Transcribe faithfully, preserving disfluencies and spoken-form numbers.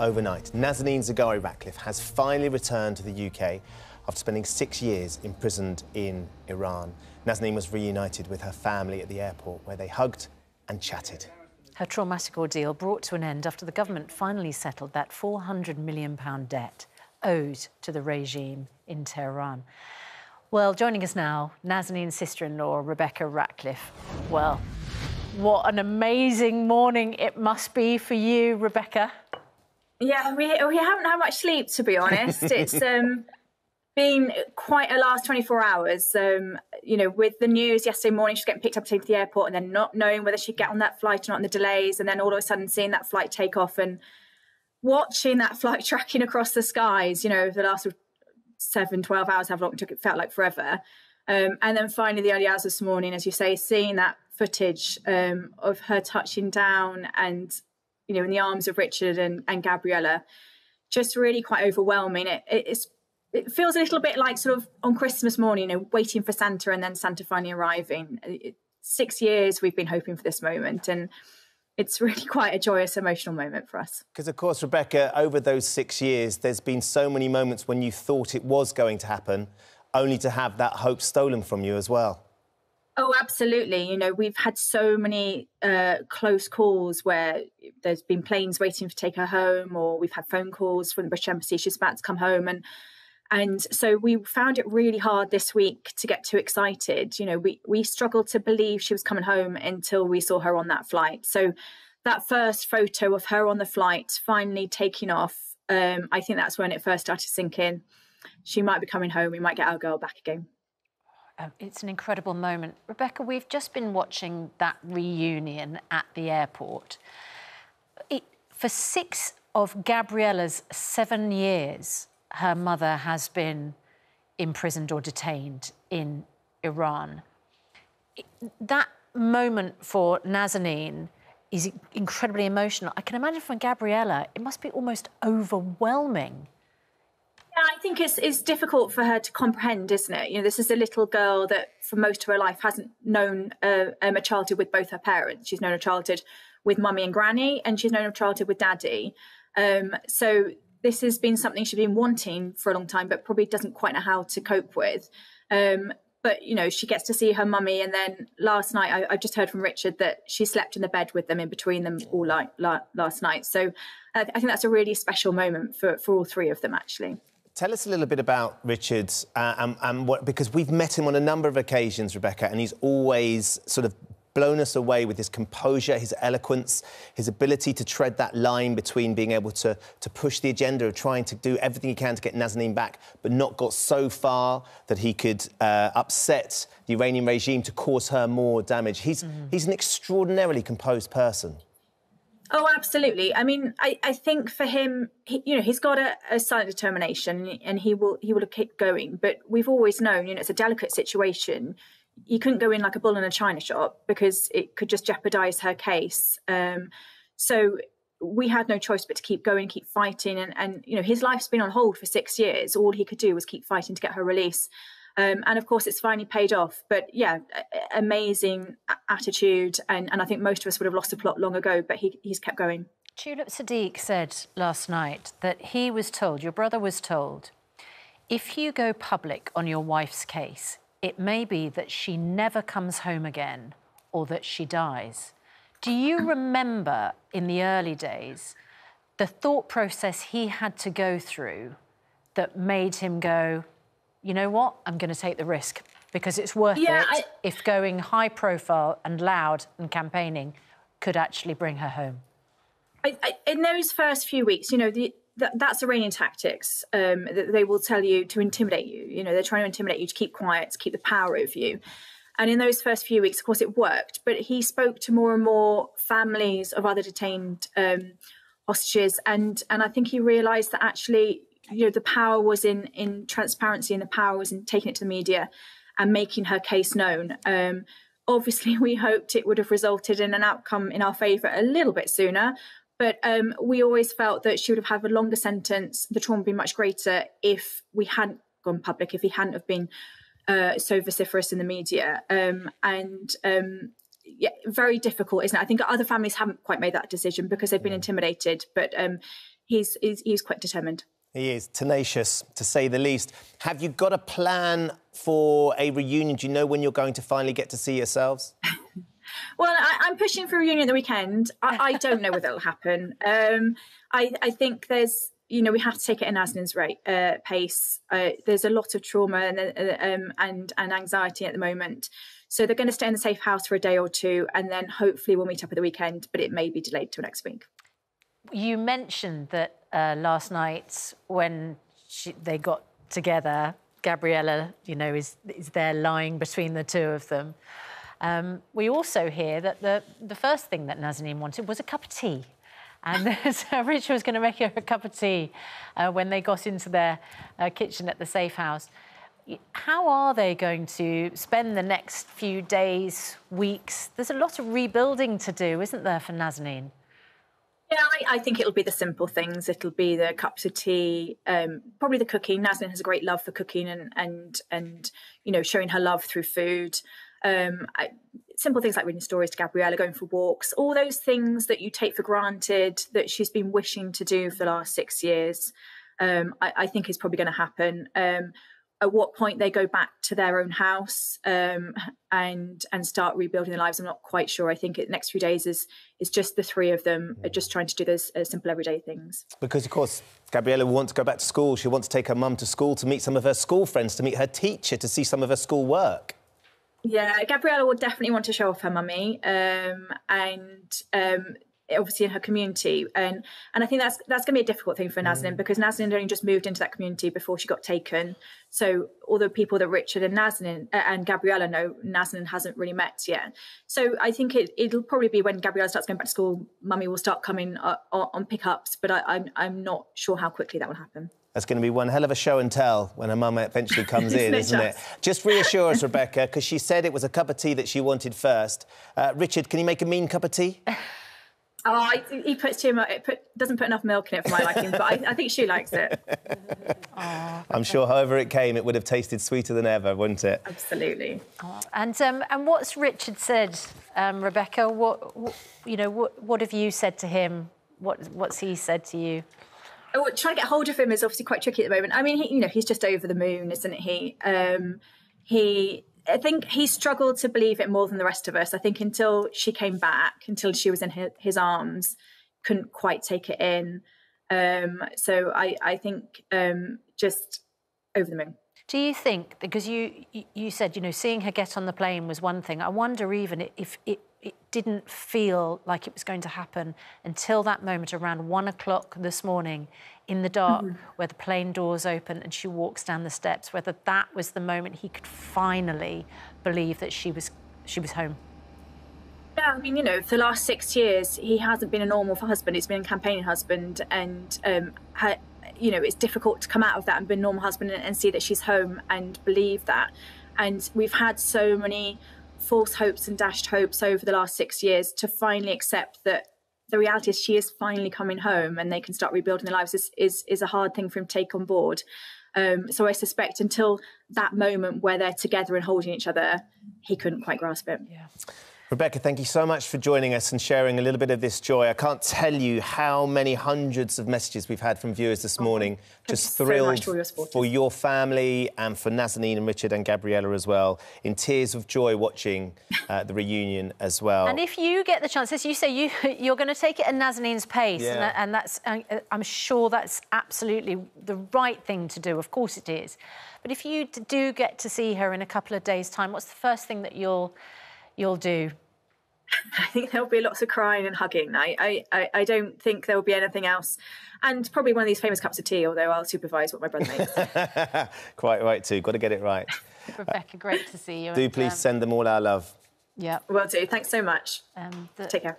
overnight. Nazanin Zaghari-Ratcliffe has finally returned to the U K after spending six years imprisoned in Iran. Nazanin was reunited with her family at the airport, where they hugged and chatted. Her traumatic ordeal brought to an end after the government finally settled that four hundred million pound debt owed to the regime in Tehran. Well, joining us now, Nazanin's sister-in-law, Rebecca Ratcliffe. Well, what an amazing morning it must be for you, Rebecca. Yeah, we, we haven't had much sleep, to be honest. It's um, been quite a last twenty-four hours. Um, you know, with the news yesterday morning, she's getting picked up to the airport and then not knowing whether she'd get on that flight or not, and the delays, and then all of a sudden seeing that flight take off and watching that flight tracking across the skies, you know, over the last seven, twelve hours, however long it took, it felt like forever. Um, and then finally, the early hours this morning, as you say, seeing that footage um, of her touching down and, you know, in the arms of Richard and, and Gabriella, just really quite overwhelming. It, it, it's, it feels a little bit like sort of on Christmas morning, you know, waiting for Santa and then Santa finally arriving. It, six years we've been hoping for this moment, and it's really quite a joyous, emotional moment for us. Because, of course, Rebecca, over those six years, there's been so many moments when you thought it was going to happen, only to have that hope stolen from you as well. Oh, absolutely. You know, we've had so many uh, close calls where there's been planes waiting to take her home, or we've had phone calls from the British Embassy, she's about to come home. And and so we found it really hard this week to get too excited. You know, we, we struggled to believe she was coming home until we saw her on that flight. So that first photo of her on the flight, finally taking off, um, I think that's when it first started sinking. She might be coming home. We might get our girl back again. Um, it's an incredible moment. Rebecca, we've just been watching that reunion at the airport. It, for six of Gabriella's seven years... her mother has been imprisoned or detained in Iran. That moment for Nazanin is incredibly emotional. I can imagine for Gabriella, it must be almost overwhelming. Yeah, I think it's, it's difficult for her to comprehend, isn't it? You know, this is a little girl that for most of her life hasn't known uh, um, a childhood with both her parents. She's known a childhood with mummy and granny, and she's known a childhood with daddy. Um, so... This has been something she's been wanting for a long time, but probably doesn't quite know how to cope with. Um, but, you know, she gets to see her mummy. And then last night, I, I just heard from Richard that she slept in the bed with them, in between them all night, la last night. So I, th I think that's a really special moment for, for all three of them, actually. Tell us a little bit about Richard, uh, and, and what, because we've met him on a number of occasions, Rebecca, and he's always sort of blown us away with his composure, his eloquence, his ability to tread that line between being able to, to push the agenda of trying to do everything he can to get Nazanin back, but not got so far that he could uh, upset the Iranian regime to cause her more damage. He's, mm-hmm. he's an extraordinarily composed person. Oh, absolutely. I mean, I, I think for him, he, you know, he's got a, a silent determination, and he will, he will keep going. But we've always known, you know, it's a delicate situation. You couldn't go in like a bull in a china shop, because it could just jeopardise her case. Um, so we had no choice but to keep going, keep fighting. And, and, you know, his life's been on hold for six years. All he could do was keep fighting to get her release. Um, and, of course, it's finally paid off. But, yeah, amazing attitude. And, and I think most of us would have lost the plot long ago, but he, he's kept going. Tulip Sadiq said last night that he was told, your brother was told, if you go public on your wife's case, it may be that she never comes home again, or that she dies. Do you remember, in the early days, the thought process he had to go through that made him go, you know what, I'm going to take the risk, because it's worth yeah, it I... if going high profile and loud and campaigning could actually bring her home? I, I, in those first few weeks, you know, the... That, that's Iranian tactics. Um, they will tell you to intimidate you. You know, they're trying to intimidate you to keep quiet, to keep the power over you. And in those first few weeks, of course, it worked. But he spoke to more and more families of other detained um, hostages, and and I think he realised that actually, you know, the power was in in transparency, and the power was in taking it to the media and making her case known. Um, obviously, we hoped it would have resulted in an outcome in our favour a little bit sooner. But um, we always felt that she would have had a longer sentence, the trauma would be much greater if we hadn't gone public, if he hadn't have been uh, so vociferous in the media. Um, and, um, yeah, very difficult, isn't it? I think other families haven't quite made that decision because they've been intimidated. But um, he's, he's, he's quite determined. He is tenacious, to say the least. Have you got a plan for a reunion? Do you know when you're going to finally get to see yourselves? Well, I, I'm pushing for a reunion at the weekend. I, I don't know whether it'll happen. Um, I, I think there's, you know, we have to take it in Nazanin's right, uh, pace. Uh, there's a lot of trauma and, uh, um, and, and anxiety at the moment. So they're going to stay in the safe house for a day or two, and then hopefully we'll meet up at the weekend, but it may be delayed till next week. You mentioned that uh, last night when she, they got together, Gabriella, you know, is, is there lying between the two of them. Um, we also hear that the, the first thing that Nazanin wanted was a cup of tea. And so Richard was going to make her a cup of tea uh, when they got into their uh, kitchen at the safe house. How are they going to spend the next few days, weeks? There's a lot of rebuilding to do, isn't there, for Nazanin? Yeah, I, I think it'll be the simple things. It'll be the cups of tea, um, probably the cooking. Nazanin has a great love for cooking and, and, and you know, showing her love through food. Um, I, simple things like reading stories to Gabriella, going for walks, all those things that you take for granted that she's been wishing to do for the last six years, um, I, I think is probably going to happen. Um, at what point they go back to their own house um, and and start rebuilding their lives, I'm not quite sure. I think the next few days is, is just the three of them mm. just trying to do those uh, simple everyday things. Because, of course, Gabriella wants to go back to school. She wants to take her mum to school to meet some of her school friends, to meet her teacher, to see some of her school work. Yeah, Gabriella will definitely want to show off her mummy um, and um, obviously in her community. And and I think that's that's going to be a difficult thing for Nazanin mm. because Nazanin only just moved into that community before she got taken. So all the people that Richard and Nazanin uh, and Gabriella know, Nazanin hasn't really met yet. So I think it, it'll probably be when Gabriella starts going back to school, mummy will start coming uh, on pickups, but I, I'm, I'm not sure how quickly that will happen. That's going to be one hell of a show and tell when her mum eventually comes in, isn't it? Just reassure us, Rebecca, because she said it was a cup of tea that she wanted first. Uh, Richard, can you make a mean cup of tea? Oh, he puts too much. It put, doesn't put enough milk in it for my liking, but I, I think she likes it. Oh, I'm sure, however it came, it would have tasted sweeter than ever, wouldn't it? Absolutely. Oh, and um, and what's Richard said, um, Rebecca? What, what you know? What what have you said to him? What what's he said to you? Oh, trying to get hold of him is obviously quite tricky at the moment. I mean, he, you know, he's just over the moon, isn't he? Um, he, I think he struggled to believe it more than the rest of us. I think until she came back, until she was in his, his arms, couldn't quite take it in. Um, so I, I think um, just over the moon. Do you think, because you you said, you know, seeing her get on the plane was one thing. I wonder even if it, it didn't feel like it was going to happen until that moment around one o'clock this morning in the dark mm-hmm. where the plane doors open and she walks down the steps, whether that was the moment he could finally believe that she was she was home. Yeah, I mean, you know, for the last six years, he hasn't been a normal husband. He's been a campaigning husband and... Um, her, you know, it's difficult to come out of that and be a normal husband and, and see that she's home and believe that. And we've had so many false hopes and dashed hopes over the last six years to finally accept that the reality is she is finally coming home and they can start rebuilding their lives is, is, is a hard thing for him to take on board. Um, so I suspect until that moment where they're together and holding each other, he couldn't quite grasp it. Yeah. Rebecca, thank you so much for joining us and sharing a little bit of this joy. I can't tell you how many hundreds of messages we've had from viewers this morning. Oh, just thrilled so for, your for your family and for Nazanin and Richard and Gabriella as well. In tears of joy watching uh, the reunion as well. And if you get the chance, as you say, you, you're going to take it at Nazanin's pace. Yeah. And, and that's, I'm sure that's absolutely the right thing to do. Of course it is. But if you do get to see her in a couple of days' time, what's the first thing that you'll... you'll do? I think there'll be lots of crying and hugging. I, I, I don't think there'll be anything else. And probably one of these famous cups of tea, although I'll supervise what my brother makes. Quite right too. Got to get it right. Rebecca, great to see you. Do and, please um, send them all our love. Yeah. Will do. Thanks so much. Um, the... Take care.